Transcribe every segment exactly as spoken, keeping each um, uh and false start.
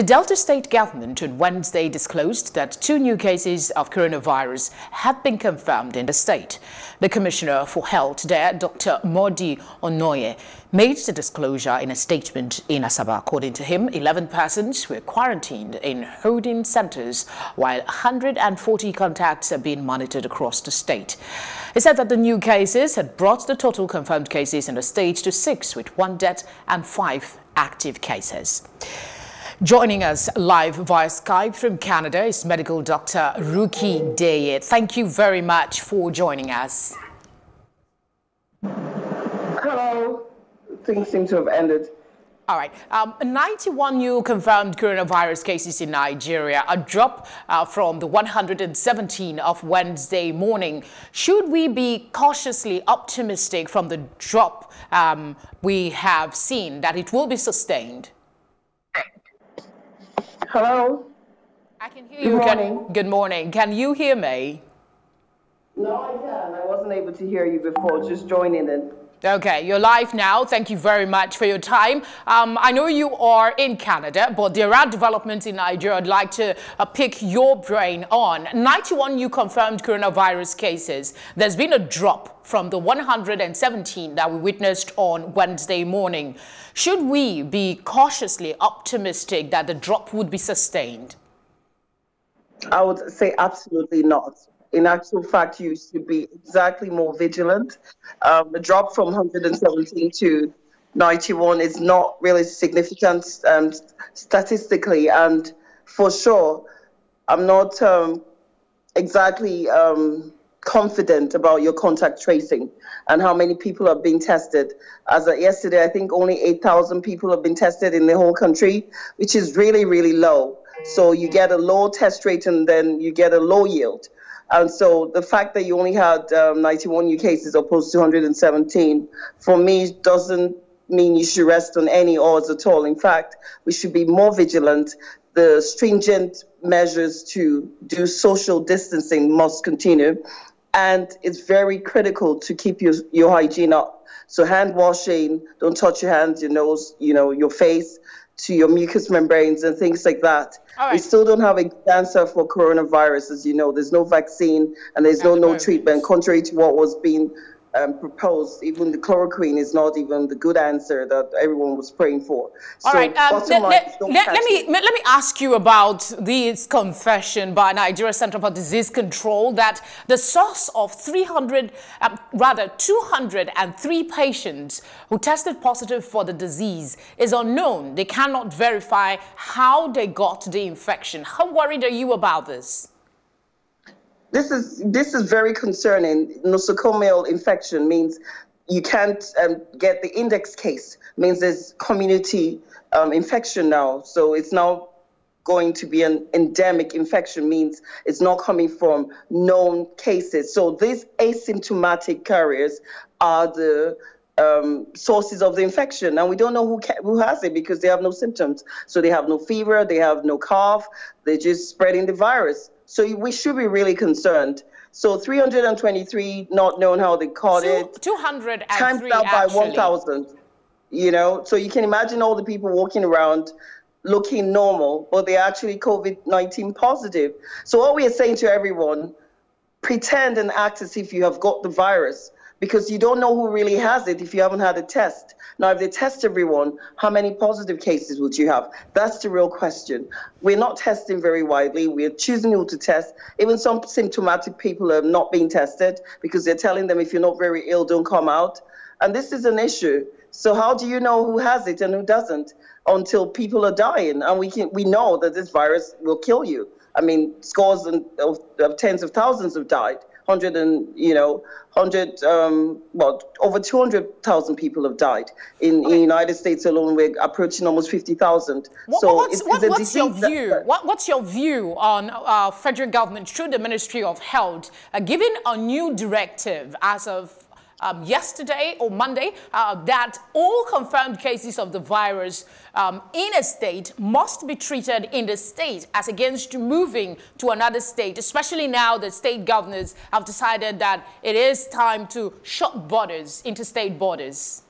The Delta State government on Wednesday disclosed that two new cases of coronavirus have been confirmed in the state. The Commissioner for Health there, Doctor Mordi Ononye, made the disclosure in a statement in Asaba. According to him, eleven persons were quarantined in holding centers, while one hundred forty contacts are being monitored across the state. He said that the new cases had brought the total confirmed cases in the state to six, with one death and five active cases. Joining us live via Skype from Canada is medical doctor Ruky Ugwumba. Thank you very much for joining us. Hello. Things seem to have ended. All right. Um, ninety-one new confirmed coronavirus cases in Nigeria, a drop uh, from the one hundred seventeen of Wednesday morning. Should we be cautiously optimistic from the drop um, we have seen that it will be sustained? Hello? I can hear you. Good morning. Can, good morning. Can you hear me? No, I can. I wasn't able to hear you before. Just joining in. Okay, you're live now. Thank you very much for your time. Um, I know you are in Canada, but there are developments in Nigeria I'd like to uh, pick your brain on. ninety-one new confirmed coronavirus cases. There's been a drop from the one hundred seventeen that we witnessed on Wednesday morning. Should we be cautiously optimistic that the drop would be sustained? I would say absolutely not. In actual fact, you should be exactly more vigilant. Um, the drop from one hundred seventeen to ninety-one is not really significant um, statistically, and for sure, I'm not um, exactly um, confident about your contact tracing and how many people are being tested. As of yesterday, I think only eight thousand people have been tested in the whole country, which is really, really low. So you get a low test rate and then you get a low yield. And so the fact that you only had um, ninety-one new cases opposed to one hundred seventeen, for me, doesn't mean you should rest on any oars at all. In fact, we should be more vigilant. The stringent measures to do social distancing must continue. And it's very critical to keep your, your hygiene up. So hand washing, don't touch your hands, your nose, you know, your face, to your mucous membranes and things like that. Right. We still don't have an answer for coronavirus, as you know. There's no vaccine and there's no no treatment, contrary to what was being um, proposed. Even the chloroquine is not even the good answer that everyone was praying for. All so right. Um, le line, le le let me it. let me ask you about this confession by Nigeria Center for Disease Control that the source of three hundred, um, rather two hundred three patients who tested positive for the disease is unknown. They cannot verify how they got the infection. How worried are you about this? This is this is very concerning. Nosocomial infection means you can't um, get the index case. It means there's community um, infection now. So it's now going to be an endemic infection, means it's not coming from known cases. So these asymptomatic carriers are the Um, sources of the infection, and we don't know who, who has it because they have no symptoms. So they have no fever, they have no cough, they're just spreading the virus. So we should be really concerned. So three hundred twenty-three not known how they caught Two, it. two hundred three times out by one thousand, you know. So you can imagine all the people walking around looking normal, but they're actually COVID nineteen positive. So what we are saying to everyone, pretend and act as if you have got the virus, because you don't know who really has it if you haven't had a test. Now, if they test everyone, how many positive cases would you have? That's the real question. We're not testing very widely. We're choosing who to test. Even some symptomatic people are not being tested because they're telling them, if you're not very ill, don't come out. And this is an issue. So how do you know who has it and who doesn't until people are dying? And we, can, we know that this virus will kill you. I mean, scores and, of, of tens of thousands have died. Hundred and you know, hundred um, well over two hundred thousand people have died in, okay. in the United States alone. We're approaching almost fifty thousand. What, so what's, it's, what, it's what's your view? That, what, what's your view on uh, federal government through the Ministry of Health uh, giving a new directive as of um, yesterday or Monday uh, that all confirmed cases of the virus um, in a state must be treated in the state, as against moving to another state, especially now that state governors have decided that it is time to shut borders, interstate borders?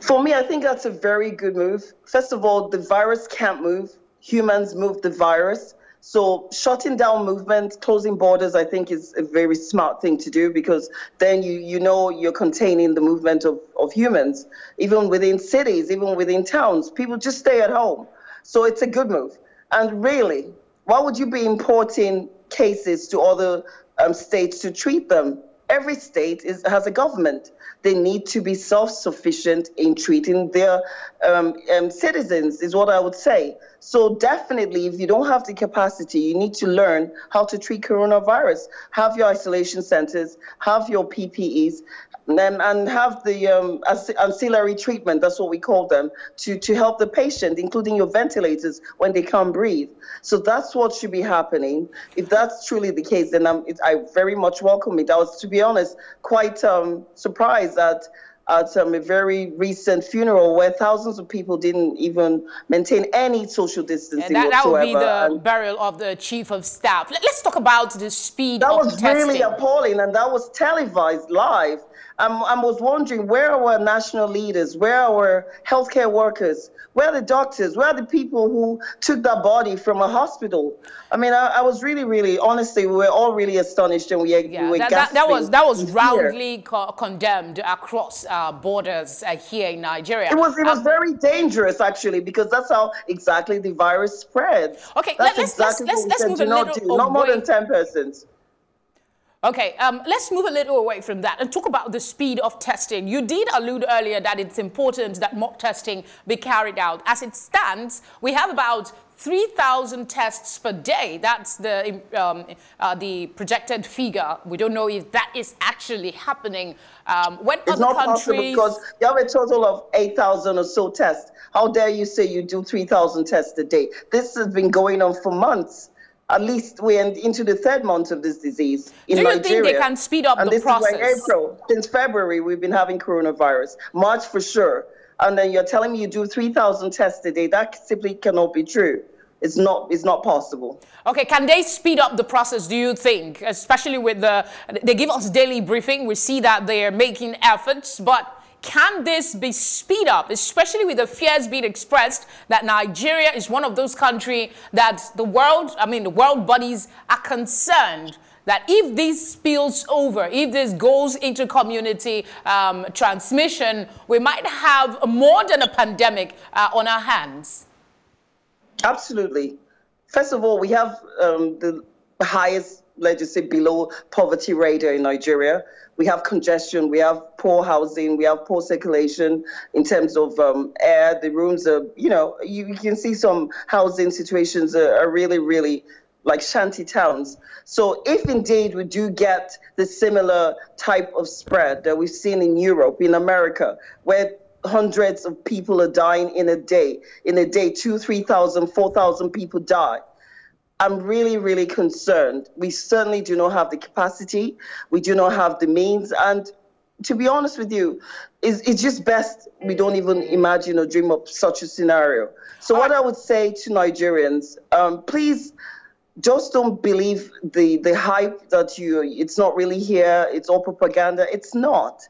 For me, I think that's a very good move. First of all, the virus can't move. Humans move the virus. So shutting down movement, closing borders, I think is a very smart thing to do, because then you you know you're containing the movement of, of humans. Even within cities, even within towns, people just stay at home. So it's a good move. And really, why would you be importing cases to other um, states to treat them? Every state is, has a government. They need to be self-sufficient in treating their um, um, citizens, is what I would say. So definitely, if you don't have the capacity, you need to learn how to treat coronavirus. Have your isolation centers, have your P P Es, and, and have the um, ancillary treatment, that's what we call them, to, to help the patient, including your ventilators when they can't breathe. So that's what should be happening. If that's truly the case, then I'm, it, I very much welcome it. I was, to be honest, quite um, surprised that at um, a very recent funeral where thousands of people didn't even maintain any social distancing and that, that whatsoever. That would be the and burial of the chief of staff. Let's talk about the speed of testing. That was really appalling, and that was televised live. Um, I was wondering, where are our national leaders? Where are our healthcare workers? Where are the doctors? Where are the people who took that body from a hospital? I mean, I, I was really, really, honestly, we were all really astonished, and we, yeah, we were that, gasping. That, that was, that was roundly co condemned across uh, borders uh, here in Nigeria. It was, it was um, very dangerous, actually, because that's how exactly the virus spreads. Okay, that's let's, exactly let's, let's, let's move a little do, Not more than ten persons. Okay, um, let's move a little away from that and talk about the speed of testing. You did allude earlier that it's important that mock testing be carried out. As it stands, we have about three thousand tests per day. That's the, um, uh, the projected figure. We don't know if that is actually happening. Um, when it's other not countries... possible, because you have a total of eight thousand or so tests. How dare you say you do three thousand tests a day? This has been going on for months. At least we're into the third month of this disease in Nigeria. Do you think they can speed up the process? And this is like April. Since February, we've been having coronavirus. March for sure. And then you're telling me you do three thousand tests a day. That simply cannot be true. It's not, it's not possible. Okay, can they speed up the process, do you think? Especially with the... They give us daily briefing. We see that they're making efforts, but... Can this be speed up, especially with the fears being expressed that Nigeria is one of those countries that the world, I mean, the world bodies are concerned that if this spills over, if this goes into community um, transmission, we might have more than a pandemic uh, on our hands? Absolutely. First of all, we have um, the highest, let's just say, below poverty radar in Nigeria. We have congestion, we have poor housing, we have poor circulation in terms of um, air. The rooms are, you know, you, you can see some housing situations are, are really, really like shanty towns. So if indeed we do get the similar type of spread that we've seen in Europe, in America, where hundreds of people are dying in a day, in a day, two, three thousand, four thousand people die. I'm really, really concerned. We certainly do not have the capacity. We do not have the means. And to be honest with you, it's, it's just best we don't even imagine or dream of such a scenario. So what I would say to Nigerians, um, please just don't believe the, the hype that you, it's not really here, it's all propaganda. It's not.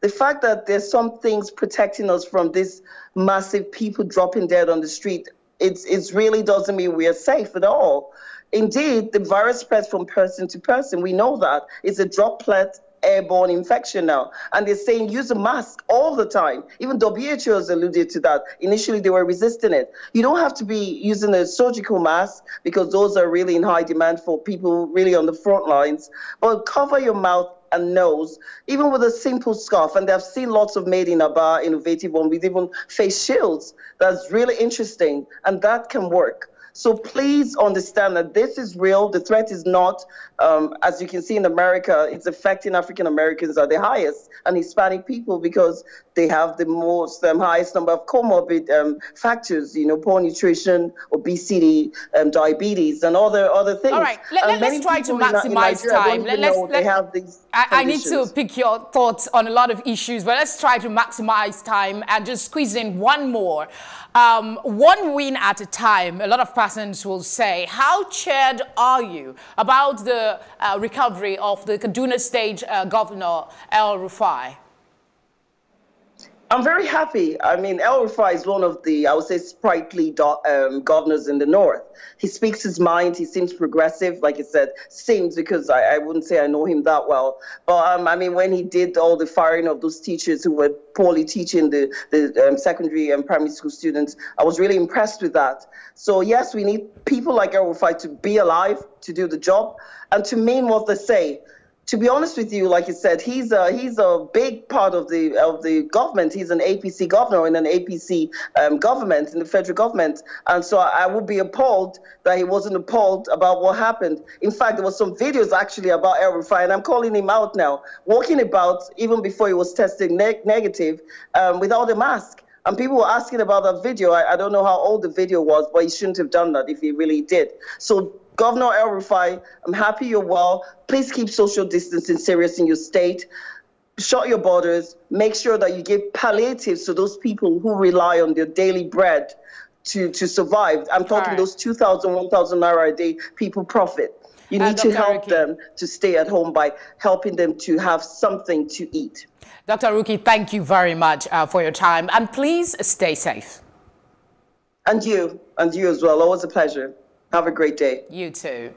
The fact that there's some things protecting us from this massive people dropping dead on the street, It's, it really doesn't mean we are safe at all. Indeed, the virus spreads from person to person. We know that. It's a droplet airborne infection now. And they're saying use a mask all the time. Even W H O has alluded to that. Initially, they were resisting it. You don't have to be using a surgical mask because those are really in high demand for people really on the front lines. But cover your mouth and nose, even with a simple scarf. And I've seen lots of made in Aba, innovative one with even face shields. That's really interesting, and that can work. So please understand that this is real. The threat is not, um, as you can see in America, it's affecting African Americans at the highest and Hispanic people because they have the most, um, highest number of comorbid um, factors, you know, poor nutrition, obesity, um, diabetes, and other other things. All right, Let, let, let's try to maximize in time. Let, let's, let's, have these I, I need to pick your thoughts on a lot of issues, but let's try to maximize time and just squeeze in one more. Um, one win at a time, a lot of persons will say. How cheered are you about the uh, recovery of the Kaduna State uh, Governor El-Rufai? I'm very happy. I mean, El-Rufai is one of the, I would say, sprightly do, um, governors in the north. He speaks his mind. He seems progressive, like I said, seems because I, I wouldn't say I know him that well. But, um, I mean, when he did all the firing of those teachers who were poorly teaching the, the um, secondary and primary school students, I was really impressed with that. So, yes, we need people like El-Rufai to be alive, to do the job, and to mean what they say. To be honest with you, like you said, he's a he's a big part of the of the government. He's an A P C governor in an A P C um, government in the federal government, and so I, I would be appalled that he wasn't appalled about what happened. In fact, there was some videos actually about El-Rufai, and I'm calling him out now, walking about even before he was tested ne negative um, without a mask. And people were asking about that video. I, I don't know how old the video was, but he shouldn't have done that if he really did. So, Governor El-Rufai, I'm happy you're well. Please keep social distancing serious in your state. Shut your borders. Make sure that you give palliatives to those people who rely on their daily bread to, to survive. I'm talking right. Those two thousand, one thousand naira a day people profit. You need uh, to help Ruky. Them to stay at home by helping them to have something to eat. Doctor Ruky, thank you very much uh, for your time. And please stay safe. And you, and you as well. Always a pleasure. Have a great day. You too.